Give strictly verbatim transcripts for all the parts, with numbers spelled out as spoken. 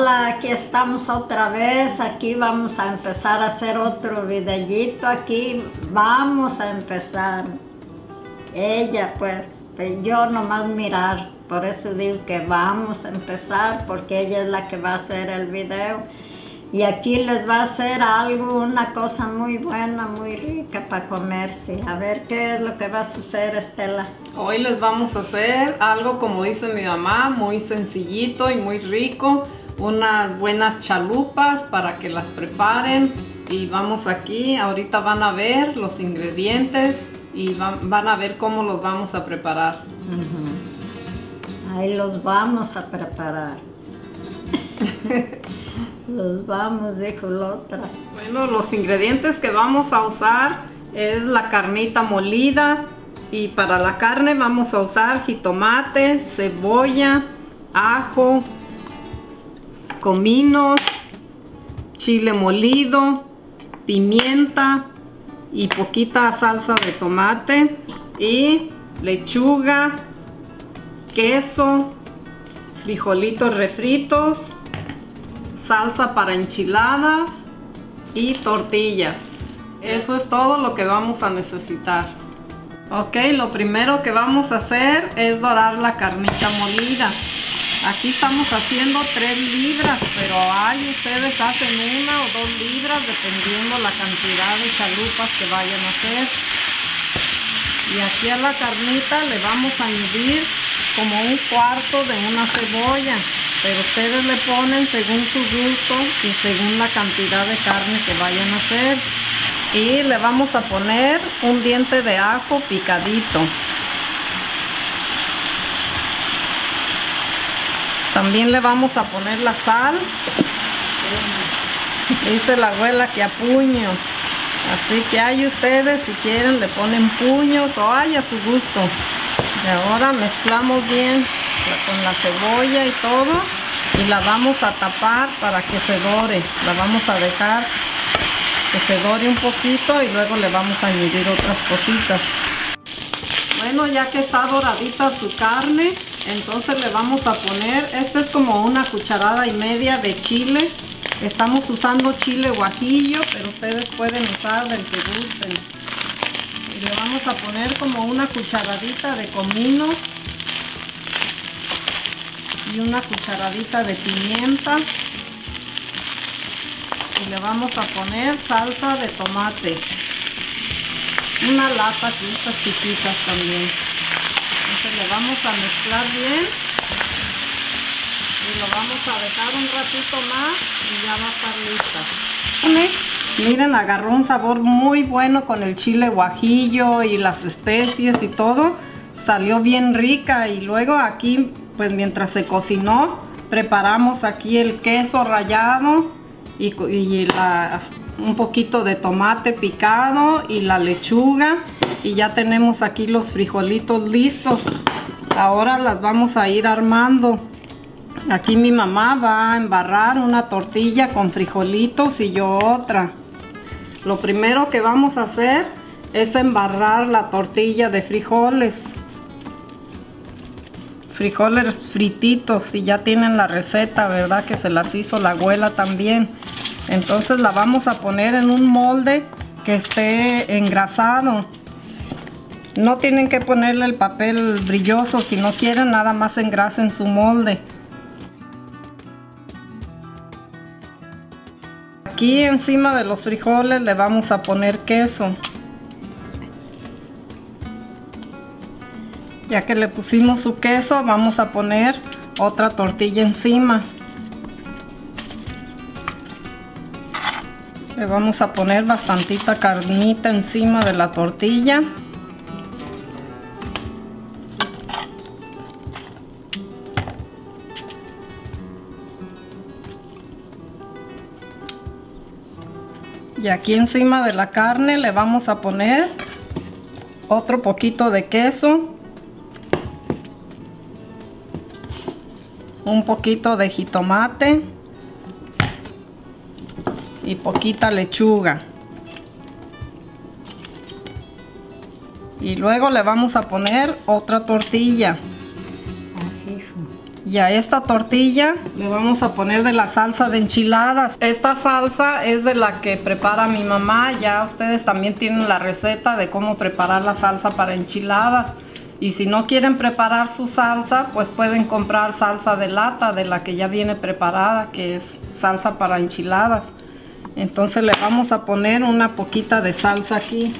Hola, aquí estamos otra vez, aquí vamos a empezar a hacer otro videíto, aquí vamos a empezar. Ella pues, pues, yo nomás mirar, por eso digo que vamos a empezar, porque ella es la que va a hacer el video. Y aquí les va a hacer algo, una cosa muy buena, muy rica para comerse. A ver, ¿qué es lo que vas a hacer, Estela? Hoy les vamos a hacer algo, como dice mi mamá, muy sencillito y muy rico. Unas buenas chalupas para que las preparen. Y vamos aquí, ahorita van a ver los ingredientes y van, van a ver cómo los vamos a preparar. Uh-huh. Ahí los vamos a preparar. Los vamos, dijo la otra. Bueno, los ingredientes que vamos a usar es la carnita molida, y para la carne vamos a usar jitomate, cebolla, ajo, cominos, chile molido, pimienta y poquita salsa de tomate, y lechuga, queso, frijolitos refritos, salsa para enchiladas y tortillas. Eso es todo lo que vamos a necesitar. Ok, lo primero que vamos a hacer es dorar la carnita molida. Aquí estamos haciendo tres libras, pero hay ustedes hacen una o dos libras dependiendo la cantidad de chalupas que vayan a hacer. Y aquí a la carnita le vamos a añadir como un cuarto de una cebolla. Pero ustedes le ponen según su gusto y según la cantidad de carne que vayan a hacer. Y le vamos a poner un diente de ajo picadito. También le vamos a poner la sal. Dice la abuela que a puños. Así que ahí ustedes, si quieren, le ponen puños o hay a su gusto. Y ahora mezclamos bien con la cebolla y todo, y la vamos a tapar para que se dore. La vamos a dejar que se dore un poquito y luego le vamos a añadir otras cositas. Bueno, ya que está doradita su carne, entonces le vamos a poner, este es como una cucharada y media de chile. Estamos usando chile guajillo, pero ustedes pueden usar del que gusten. Y le vamos a poner como una cucharadita de comino y una cucharadita de pimienta, y le vamos a poner salsa de tomate, una lata de estas chiquitas también. Entonces le vamos a mezclar bien y lo vamos a dejar un ratito más y ya va a estar lista. Miren, agarró un sabor muy bueno con el chile guajillo y las especies y todo, salió bien rica. Y luego aquí, pues mientras se cocinó, preparamos aquí el queso rallado y, y la, un poquito de tomate picado y la lechuga, y ya tenemos aquí los frijolitos listos. Ahora las vamos a ir armando. Aquí mi mamá va a embarrar una tortilla con frijolitos y yo otra. Lo primero que vamos a hacer es embarrar la tortilla de frijoles. Frijoles frititos, y ya tienen la receta, ¿verdad? Que se las hizo la abuela también. Entonces la vamos a poner en un molde que esté engrasado. No tienen que ponerle el papel brilloso, si no quieren, nada más engrasen su molde. Aquí encima de los frijoles le vamos a poner queso. Ya que le pusimos su queso, vamos a poner otra tortilla encima. Le vamos a poner bastantita carnita encima de la tortilla. Y aquí encima de la carne le vamos a poner otro poquito de queso, un poquito de jitomate y poquita lechuga. Y luego le vamos a poner otra tortilla. Y a esta tortilla le vamos a poner de la salsa de enchiladas. Esta salsa es de la que prepara mi mamá. Ya ustedes también tienen la receta de cómo preparar la salsa para enchiladas. Y si no quieren preparar su salsa, pues pueden comprar salsa de lata, de la que ya viene preparada, que es salsa para enchiladas. Entonces le vamos a poner una poquita de salsa aquí.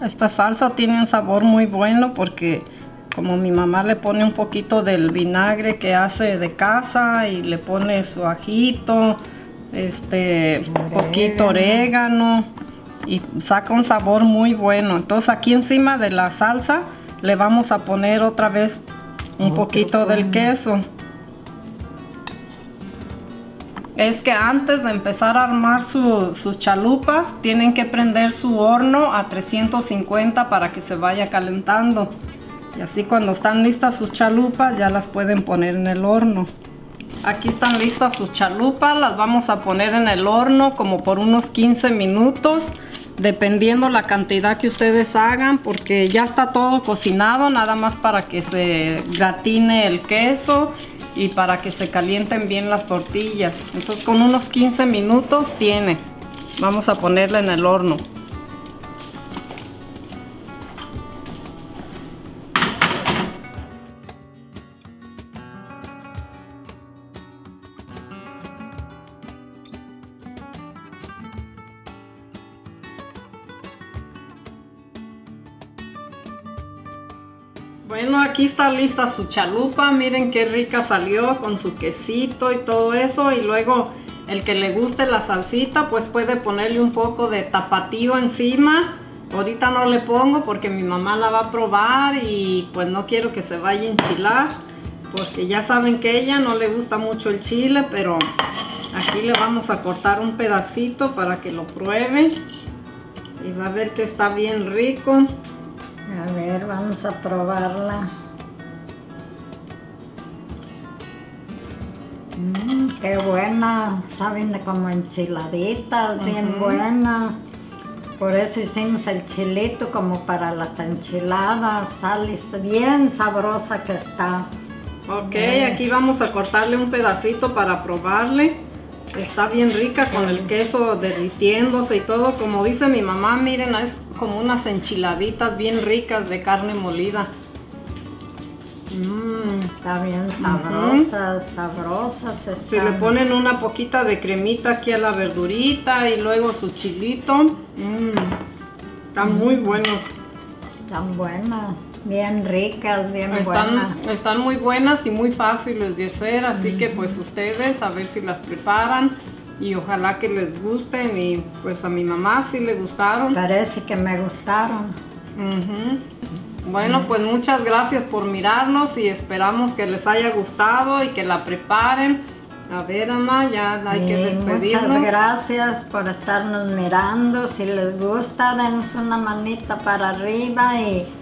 Esta salsa tiene un sabor muy bueno porque como mi mamá le pone un poquito del vinagre que hace de casa y le pone su ajito, este orégano. Poquito orégano, y saca un sabor muy bueno. Entonces aquí encima de la salsa le vamos a poner otra vez un poquito del queso. Es que antes de empezar a armar su, sus chalupas, tienen que prender su horno a trescientos cincuenta para que se vaya calentando. Y así cuando están listas sus chalupas, ya las pueden poner en el horno. Aquí están listas sus chalupas, las vamos a poner en el horno como por unos quince minutos, dependiendo la cantidad que ustedes hagan, porque ya está todo cocinado, nada más para que se gratine el queso y para que se calienten bien las tortillas. Entonces con unos quince minutos tiene. Vamos a ponerla en el horno. Bueno, aquí está lista su chalupa. Miren qué rica salió con su quesito y todo eso. Y luego el que le guste la salsita, pues puede ponerle un poco de tapatío encima. Ahorita no le pongo porque mi mamá la va a probar y pues no quiero que se vaya a enchilar, porque ya saben que a ella no le gusta mucho el chile, pero aquí le vamos a cortar un pedacito para que lo pruebe y va a ver que está bien rico. A ver, vamos a probarla. Mm, qué buena, saben como enchiladitas, uh-huh. Bien buena. Por eso hicimos el chilito como para las enchiladas, sale bien sabrosa que está. Ok, bien. Aquí vamos a cortarle un pedacito para probarle. Está bien rica con el queso derritiéndose y todo. Como dice mi mamá, miren, es como unas enchiladitas bien ricas de carne molida. Mmm, está bien sabrosas, uh-huh. Sabrosas están. Si le ponen una poquita de cremita aquí a la verdurita y luego su chilito, mmm, están uh-huh. Muy buenos. Están buenas. Bien ricas, bien están, buenas. Están muy buenas y muy fáciles de hacer, así mm. que pues ustedes a ver si las preparan y ojalá que les gusten, y pues a mi mamá sí le gustaron. Parece que me gustaron. Uh-huh. Bueno, mm. pues muchas gracias por mirarnos y esperamos que les haya gustado y que la preparen. A ver, mamá, ya hay que despedirnos. Muchas gracias por estarnos mirando. Si les gusta, denos una manita para arriba y...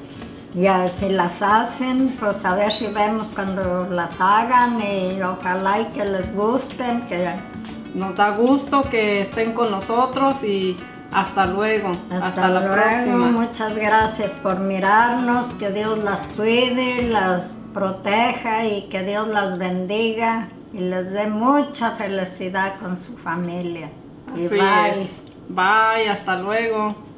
Ya, si las hacen, pues a ver si vemos cuando las hagan y ojalá y que les gusten. Que... Nos da gusto que estén con nosotros y hasta luego. Hasta, hasta la luego. Próxima. Muchas gracias por mirarnos, que Dios las cuide, las proteja y que Dios las bendiga y les dé mucha felicidad con su familia. Así es. Bye, hasta luego.